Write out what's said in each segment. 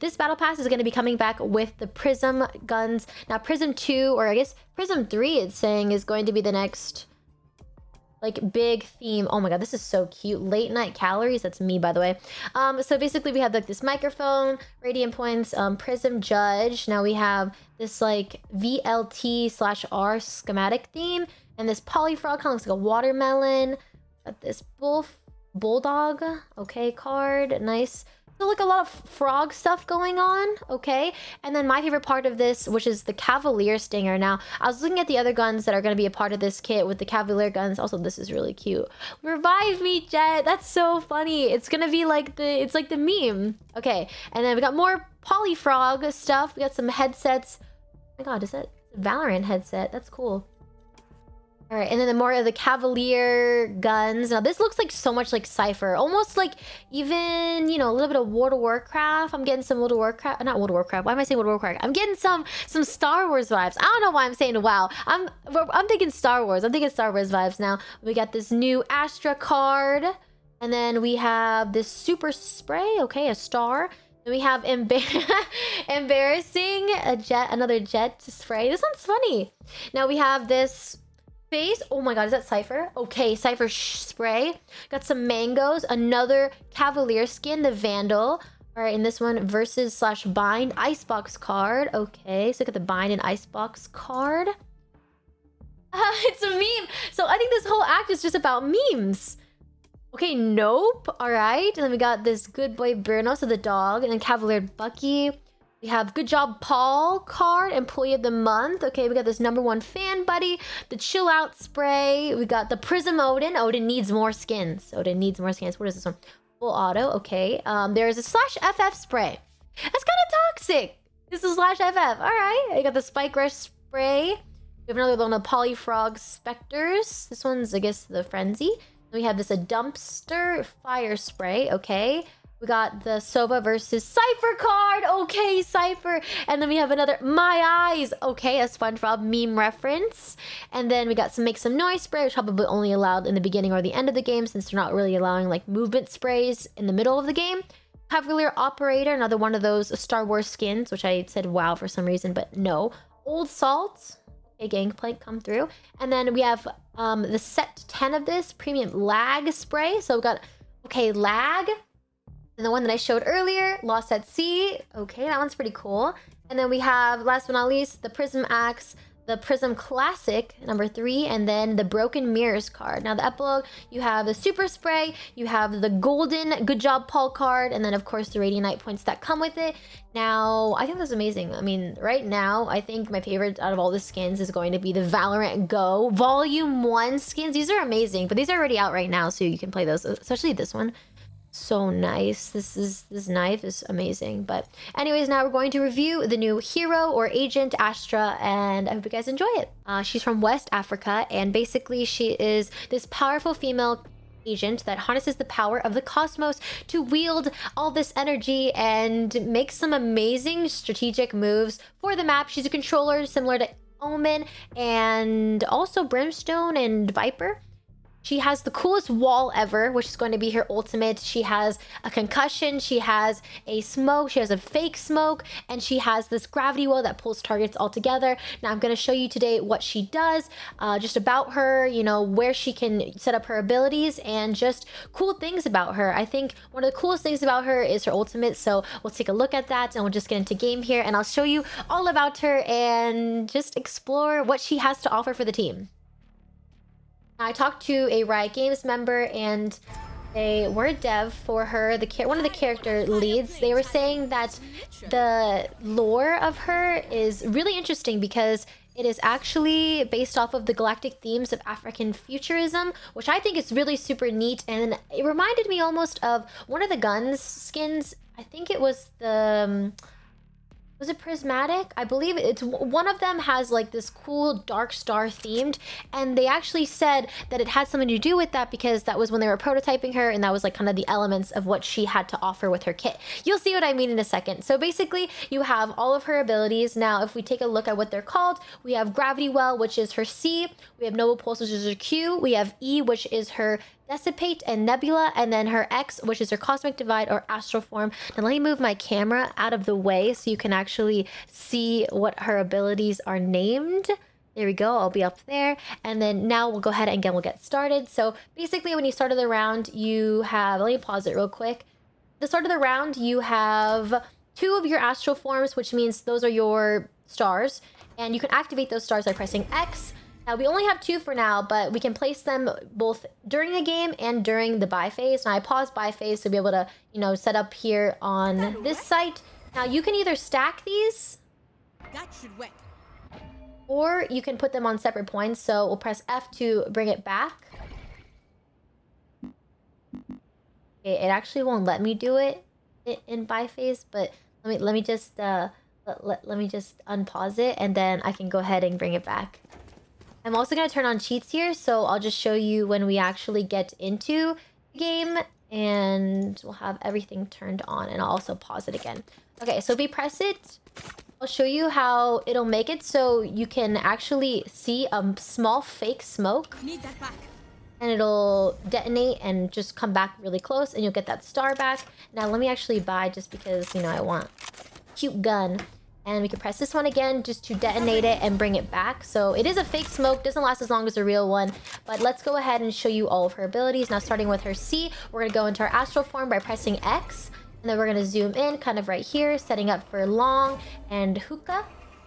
This battle pass is going to be coming back with the Prism guns. Now Prism 2, or I guess Prism 3 it's saying, is going to be the next like big theme. Oh my god, this is so cute. Late Night Calories, that's me by the way. So basically we have like this microphone, Radiant Points, Prism Judge. Now we have this like VLT/R schematic theme, and this Polyfrog kind of looks like a watermelon. Got this bulldog, okay, card, nice. So like a lot of frog stuff going on, okay. And then my favorite part of this, which is the Cavalier stinger. Now I was looking at the other guns that are going to be a part of this kit with the Cavalier guns. Also, this is really cute. Revive me, Jet. That's so funny. It's gonna be like the, it's like the meme, okay. And then we got more Polyfrog stuff. We got some headsets. Oh my god, is that a Valorant headset? That's cool. All right, and then the more of the Cavalier guns. Now this looks like so much like Cypher, almost like even, you know, a little bit of World of Warcraft. I'm getting some World of Warcraft, not World of Warcraft. Why am I saying World of Warcraft? I'm getting some Star Wars vibes. I don't know why I'm saying WoW. I'm thinking Star Wars. I'm thinking Star Wars vibes now. We got this new Astra card, and then we have this super spray. Okay, a star. Then we have embarrassing a jet, another jet to spray. This one's funny. Now we have this face. Oh my god, is that Cypher? Okay, Cypher spray. Got some mangoes, another Cavalier skin, the Vandal. All right, and this one, Versus/Bind Icebox card. Okay, so look at the Bind and Icebox card. It's a meme. So I think this whole act is just about memes. Okay, nope. All right, and then we got this Good Boy Bruno, so the dog, and then Cavalier Bucky. We have Good Job Paul card, Employee of the Month. Okay, we got this #1 fan buddy, the Chill Out spray. We got the Prism Odin. Odin needs more skins. Odin needs more skins. What is this one? Full auto. Okay. There's a /FF spray. That's kind of toxic. This is /FF. All right. I got the Spike Rush spray. We have another one of the Polyfrog Specters. This one's, I guess, the Frenzy. And we have this a Dumpster Fire spray. Okay. We got the Sova versus Cypher card. Okay, Cypher. And then we have another My Eyes. Okay, a SpongeBob meme reference. And then we got some Make Some Noise spray, which probably only allowed in the beginning or the end of the game, since they're not really allowing like movement sprays in the middle of the game. Cavalier Operator, another one of those Star Wars skins, which I said wow for some reason, but no. Old Salt, a Gangplank come through. And then we have the set 10 of this premium lag spray. So we got, okay, lag. And the one that I showed earlier, Lost at Sea. Okay, that one's pretty cool. And then we have, last but not least, the Prism Axe, the Prism Classic, #3, and then the Broken Mirrors card. Now the epilogue, you have the Super Spray, you have the Golden Good Job Paul card, and then of course the Radiant Points that come with it. Now, I think that's amazing. I mean, right now, I think my favorite out of all the skins is going to be the Valorant Go Volume 1 skins. These are amazing, but these are already out right now, so you can play those, especially this one. So nice. This knife is amazing. But anyways, now we're going to review the new hero or agent Astra, and I hope you guys enjoy it. She's from West Africa, and basically she is this powerful female agent that harnesses the power of the cosmos to wield all this energy and make some amazing strategic moves for the map. She's a controller similar to Omen and also Brimstone and Viper. She has the coolest wall ever, which is going to be her ultimate. She has a concussion, she has a smoke, she has a fake smoke, and she has this gravity well that pulls targets all together. Now I'm going to show you today what she does, just about her, you know, where she can set up her abilities, and just cool things about her. I think one of the coolest things about her is her ultimate, so we'll take a look at that, and we'll just get into game here, and I'll show you all about her and just explore what she has to offer for the team. I talked to a Riot Games member, and they were dev for her, one of the character leads. They were saying that the lore of her is really interesting because it is actually based off of the galactic themes of African futurism, which I think is really super neat, and it reminded me almost of one of the guns skins. I think it was the... was it prismatic? I believe it's one of them has like this cool dark star themed, and they actually said that it had something to do with that because that was when they were prototyping her, and that was like kind of the elements of what she had to offer with her kit. You'll see what I mean in a second. So basically you have all of her abilities. Now if we take a look at what they're called, we have Gravity Well, which is her C, we have Noble Pulse, which is her Q, we have E, which is her Dissipate and Nebula, and then her X, which is her Cosmic Divide or Astral Form. Now let me move my camera out of the way so you can actually see what her abilities are named. There we go, I'll be up there. And then now we'll go ahead and again, we'll get started. So basically when you started the round, you have, let me pause it real quick. The start of the round, you have two of your astral forms, which means those are your stars. And you can activate those stars by pressing X. Now we only have two for now, but we can place them both during the game and during the buy phase. Now I paused buy phase to be able to, you know, set up here on this site. Now you can either stack these. That should work. Or you can put them on separate points, so we'll press F to bring it back. Okay, it actually won't let me do it in buy phase, but let me just unpause it, and then I can go ahead and bring it back. I'm also going to turn on cheats here, so I'll just show you when we actually get into the game, and we'll have everything turned on, and I'll also pause it again. Okay, so if we press it, I'll show you how it'll make it so you can actually see a small fake smoke. Need that back. And it'll detonate and just come back really close and you'll get that star back. Now let me actually buy just because, you know, I want a cute gun. And we can press this one again just to detonate it and bring it back. So it is a fake smoke, doesn't last as long as a real one. But let's go ahead and show you all of her abilities. Now starting with her C, we're going to go into our astral form by pressing X. And then we're going to zoom in kind of right here, setting up for long and hookah.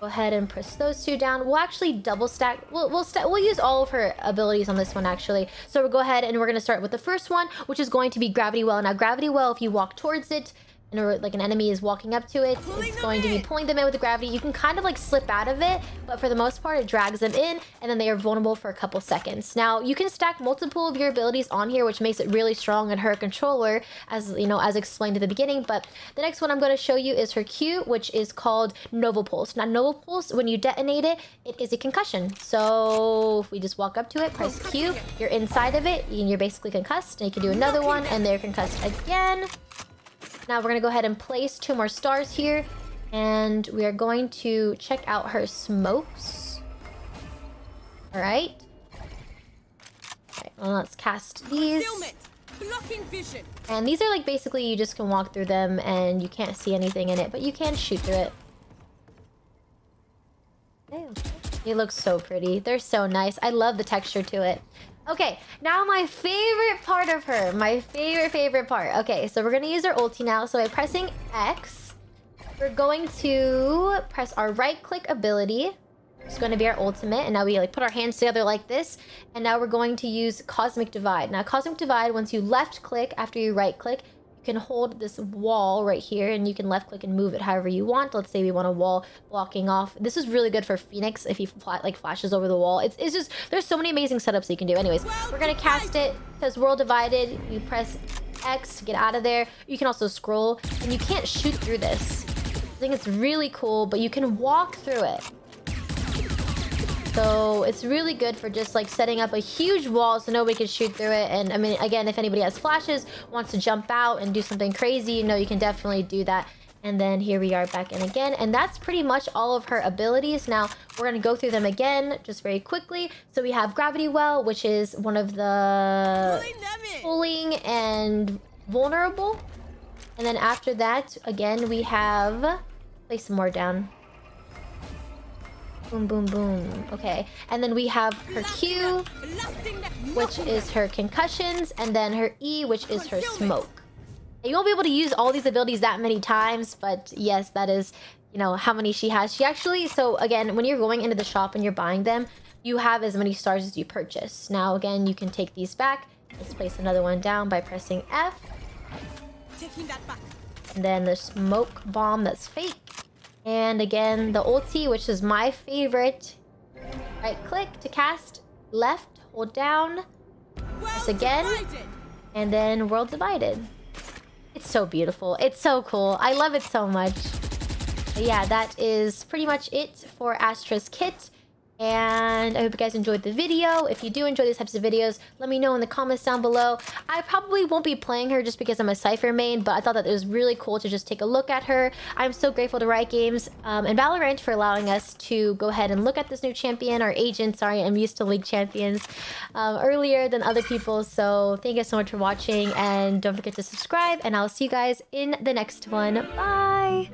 Go ahead and push those two down. We'll actually double stack. We'll use all of her abilities on this one, actually. So we'll go ahead and we're going to start with the first one, which is going to be Gravity Well. Now, Gravity Well, if you walk towards it, and like an enemy is walking up to it, it's going to be pulling them in with the gravity. You can kind of like slip out of it, but for the most part, it drags them in, and then they are vulnerable for a couple seconds. Now, you can stack multiple of your abilities on here, which makes it really strong in her controller, as you know, as explained at the beginning. But the next one I'm going to show you is her Q, which is called Noble Pulse. Now, Noble Pulse, when you detonate it, it is a concussion. So if we just walk up to it, press Q, you're inside of it, and you're basically concussed. And you can do another one, and they're concussed again. Now we're going to go ahead and place two more stars here, and we are going to check out her smokes. All right. Well, let's cast these. And these are like basically you just can walk through them and you can't see anything in it, but you can shoot through it. Damn. It looks so pretty. They're so nice. I love the texture to it. Okay, now my favorite part of her. My favorite part. Okay, so we're going to use our ulti now. So by pressing X, we're going to press our right-click ability. It's going to be our ultimate. And now we like put our hands together like this. And now we're going to use Cosmic Divide. Now, Cosmic Divide, once you left-click after you right-click, you can hold this wall right here. And you can left-click and move it however you want. Let's say we want a wall blocking off. This is really good for Phoenix if he flashes over the wall. It's just, there's so many amazing setups you can do. Anyways, we're going to cast it. Because World Divided, you press X to get out of there. You can also scroll. And you can't shoot through this. I think it's really cool, but you can walk through it. So it's really good for just like setting up a huge wall so nobody can shoot through it. And I mean, again, if anybody has flashes, wants to jump out and do something crazy, you know, you can definitely do that. And then here we are back in again. And that's pretty much all of her abilities. Now we're going to go through them again just very quickly. So we have Gravity Well, which is one of the pulling and vulnerable. And then after that, again, we have place some more down. Boom, boom, boom. Okay. And then we have her Q, which is her concussions, and then her E, which is her smoke. And you won't be able to use all these abilities that many times, but yes, that is, you know, how many she has. She actually, so again, when you're going into the shop and you're buying them, you have as many stars as you purchase. Now, again, you can take these back. Let's place another one down by pressing F. Taking that back. And then the smoke bomb that's fake. And again, the ulti, which is my favorite. Right click to cast, left, hold down, press again, and then World Divided. It's so beautiful. It's so cool. I love it so much. But yeah, that is pretty much it for Astra's kit. And I hope you guys enjoyed the video. If you do enjoy these types of videos, let me know in the comments down below. I probably won't be playing her just because I'm a Cypher main, but I thought that it was really cool to just take a look at her. I'm so grateful to Riot Games and Valorant for allowing us to go ahead and look at this new champion, or agent, sorry, I'm used to League champions earlier than other people. So thank you guys so much for watching, and don't forget to subscribe, and I'll see you guys in the next one. Bye!